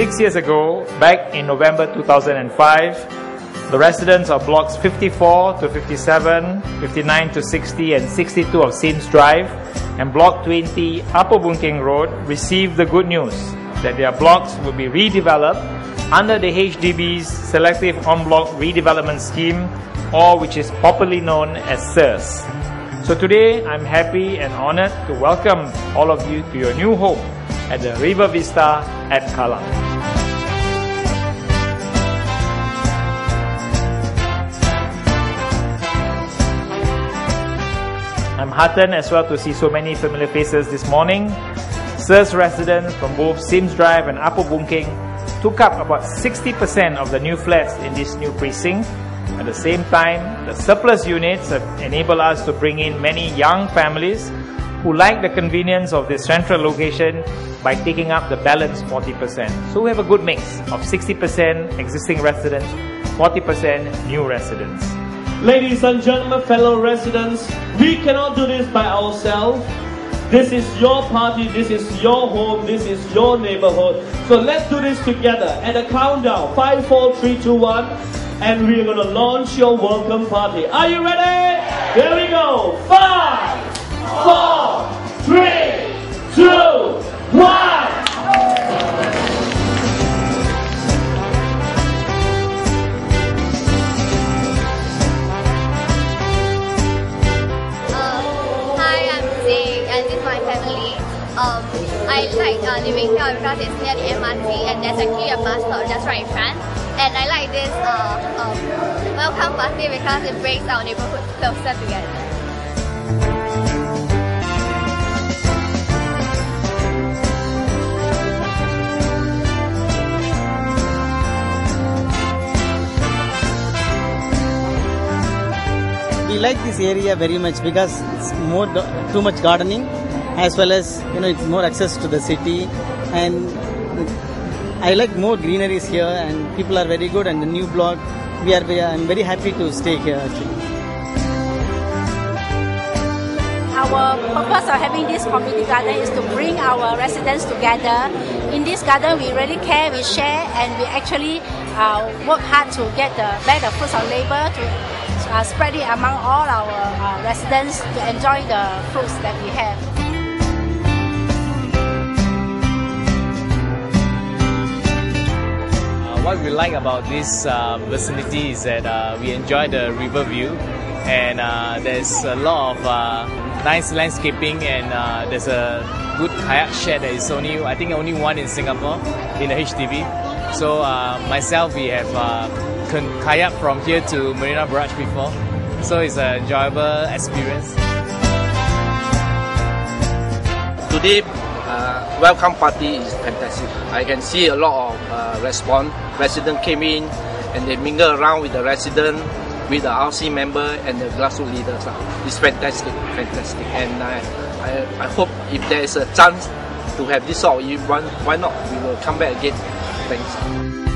6 years ago, back in November 2005, the residents of blocks 54 to 57, 59 to 60 and 62 of Sims Drive and block 20 Upper Boon Keng Road received the good news that their blocks would be redeveloped under the HDB's Selective En Bloc Redevelopment Scheme, or which is popularly known as SERS. So today, I'm happy and honoured to welcome all of you to your new home at the River Vista at Kallang. I'm heartened as well to see so many familiar faces this morning. SERS residents from both Sims Drive and Upper Boon Keng took up about 60% of the new flats in this new precinct. At the same time, the surplus units have enabled us to bring in many young families who like the convenience of this central location by taking up the balance 40%. So we have a good mix of 60% existing residents, 40% new residents. Ladies and gentlemen, fellow residents, we cannot do this by ourselves. This is your party, this is your home, this is your neighborhood. So let's do this together. At a countdown, 5, 4, 3, 2, 1. And we're going to launch your welcome party. Are you ready? Here we go. 5, 4, 3, 2, 1. Hi, I'm Zing, and this is my family. I like living here because it's near the MRT and there's actually a bus stop just right in front. And I like this welcome party because it brings our neighborhood closer together. We like this area very much because it's more too much gardening, as well as it's more access to the city, and I like more greeneries here, and people are very good, and the new block, I'm very happy to stay here actually. Our purpose of having this community garden is to bring our residents together. In this garden we really care, we share, and we actually work hard to get the fruits of labour to spread it among all our residents to enjoy the fruits that we have. What we like about this vicinity is that we enjoy the river view, and there's a lot of nice landscaping, and there's a good kayak shed that is I think only one in Singapore in the HTV. So myself, we have kayak from here to Marina Barrage before, so it's an enjoyable experience. Today, welcome party is fantastic. I can see a lot of response. Residents came in and they mingle around with the residents, with the RC member and the grassroots leaders. It's fantastic, fantastic. And I hope if there is a chance to have this sort of event, why not? We will come back again. Thanks.